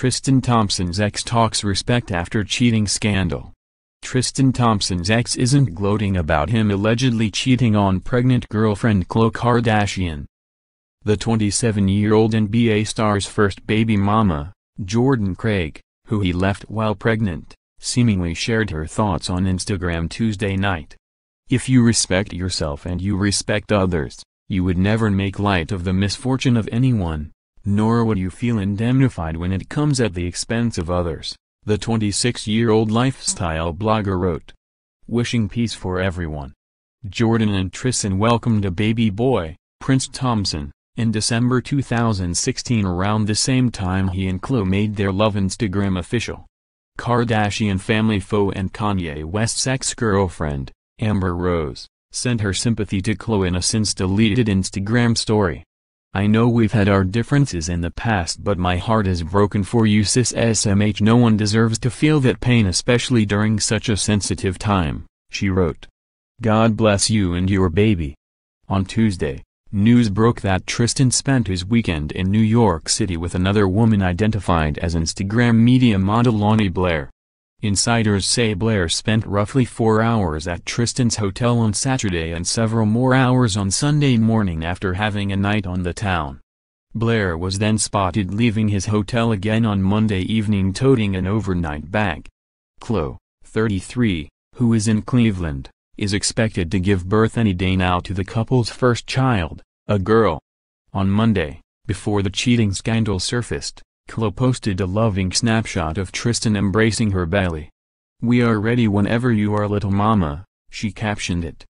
Tristan Thompson's ex talks respect after cheating scandal. Tristan Thompson's ex isn't gloating about him allegedly cheating on pregnant girlfriend Khloé Kardashian. The 27-year-old NBA star's first baby mama, Jordan Craig, who he left while pregnant, seemingly shared her thoughts on Instagram Tuesday night. "If you respect yourself and you respect others, you would never make light of the misfortune of anyone, nor would you feel indemnified when it comes at the expense of others," the 26-year-old lifestyle blogger wrote. Wishing peace for everyone. Jordan and Tristan welcomed a baby boy, Prince Thompson, in December 2016, around the same time he and Khloé made their love Instagram official. Kardashian family foe and Kanye West's ex-girlfriend, Amber Rose, sent her sympathy to Khloé in a since-deleted Instagram story. "I know we've had our differences in the past, but my heart is broken for you, sis. SMH. No one deserves to feel that pain, especially during such a sensitive time," she wrote. "God bless you and your baby." On Tuesday, news broke that Tristan spent his weekend in New York City with another woman identified as Instagram media model Lonnie Blair. Insiders say Blair spent roughly 4 hours at Tristan's hotel on Saturday and several more hours on Sunday morning after having a night on the town. Blair was then spotted leaving his hotel again on Monday evening toting an overnight bag. Khloé, 33, who is in Cleveland, is expected to give birth any day now to the couple's first child, a girl. On Monday, before the cheating scandal surfaced, Khloé posted a loving snapshot of Tristan embracing her belly. "We are ready whenever you are, little mama," she captioned it.